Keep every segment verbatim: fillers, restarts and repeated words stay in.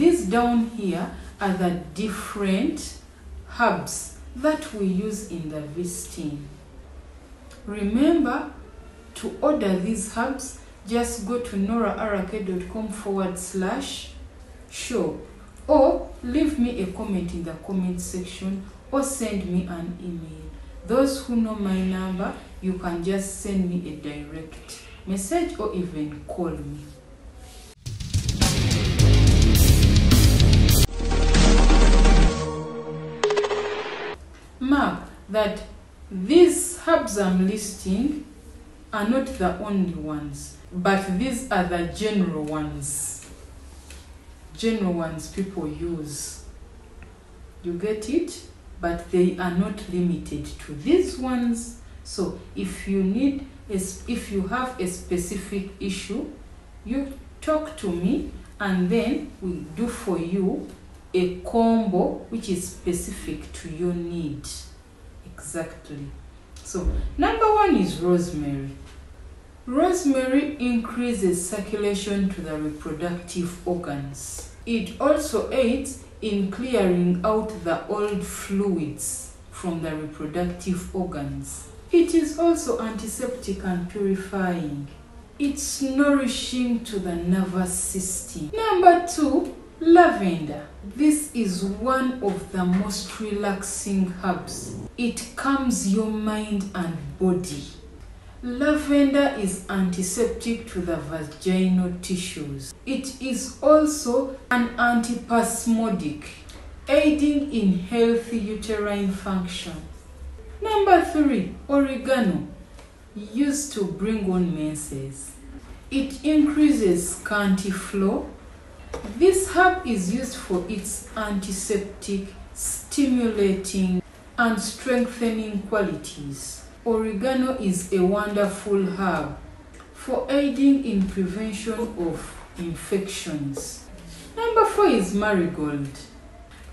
These down here are the different herbs that we use in the visiting. Remember to order these herbs. Just go to norahrk.com forward slash shop, or leave me a comment in the comment section, or send me an email. Those who know my number, you can just send me a direct message or even call me. Mark that these herbs I'm listing are not the only ones, but these are the general ones. General ones people use. You get it? But they are not limited to these ones. So if you need, if you have a specific issue, you talk to me, and then we'll do for you a combo which is specific to your need. Exactly. So number one is rosemary. Rosemary increases circulation to the reproductive organs. It also aids in clearing out the old fluids from the reproductive organs. It is also antiseptic and purifying. It's nourishing to the nervous system. Number two, lavender. This is one of the most relaxing herbs. It calms your mind and body. Lavender is antiseptic to the vaginal tissues. It is also an antispasmodic, aiding in healthy uterine function. Number three, oregano, used to bring on menses. It increases scanty flow. This herb is used for its antiseptic, stimulating, and strengthening qualities. Oregano is a wonderful herb for aiding in prevention of infections. Number four is marigold.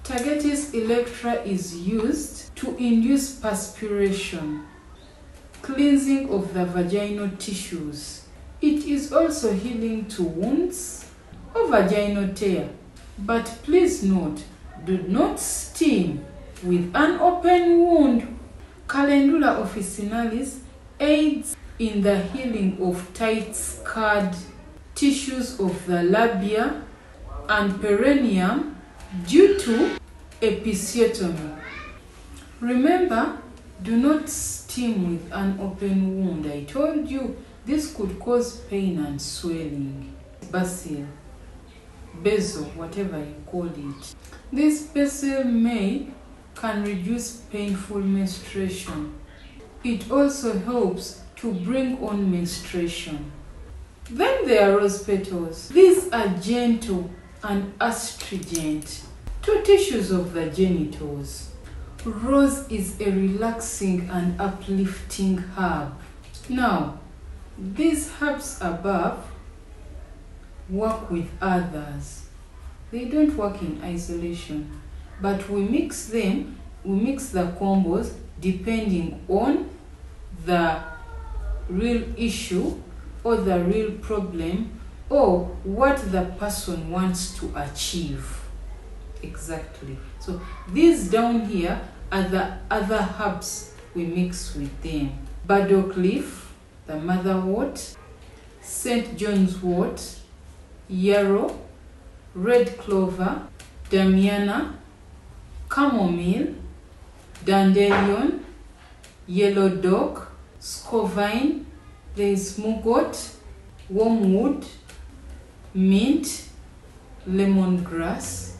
Tagetes erecta is used to induce perspiration, cleansing of the vaginal tissues. It is also healing to wounds or vaginal tear. But please note, do not sting with an open wound. Calendula officinalis aids in the healing of tight scarred tissues of the labia and perineum due to episiotomy. Remember, do not sting with an open wound. I told you this could cause pain and swelling. Basil, basil, whatever you call it. This basil may can reduce painful menstruation. It also helps to bring on menstruation. Then there are rose petals. These are gentle and astringent to tissues of the genitals. Rose is a relaxing and uplifting herb. Now, these herbs above work with others. They don't work in isolation, but we mix them, we mix the combos depending on the real issue or the real problem or what the person wants to achieve. Exactly. So these down here are the other herbs we mix with them. Burdock leaf, the motherwort, Saint John's wort, yarrow, red clover, damiana, chamomile, dandelion, yellow dock, scovine, there is mugot, wormwood, mint, lemongrass,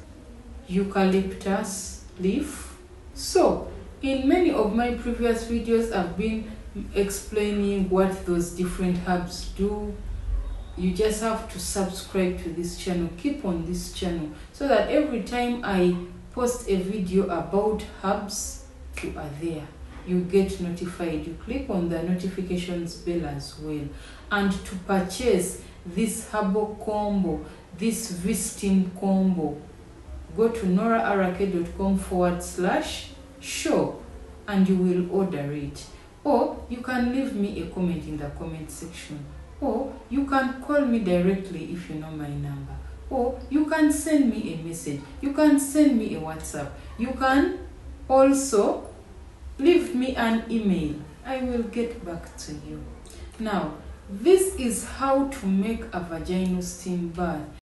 eucalyptus leaf. So, in many of my previous videos, I've been explaining what those different herbs do. You just have to subscribe to this channel. Keep on this channel so that every time I post a video about herbs, you are there. You get notified. You click on the notifications bell as well. And to purchase this herbal combo, this visiting combo, go to norahrk.com forward slash shop and you will order it. Or you can leave me a comment in the comment section. Or you can call me directly if you know my number. or you can send me a message, you can send me a WhatsApp, you can also leave me an email. I will get back to you. Now, this is how to make a vaginal steam bath.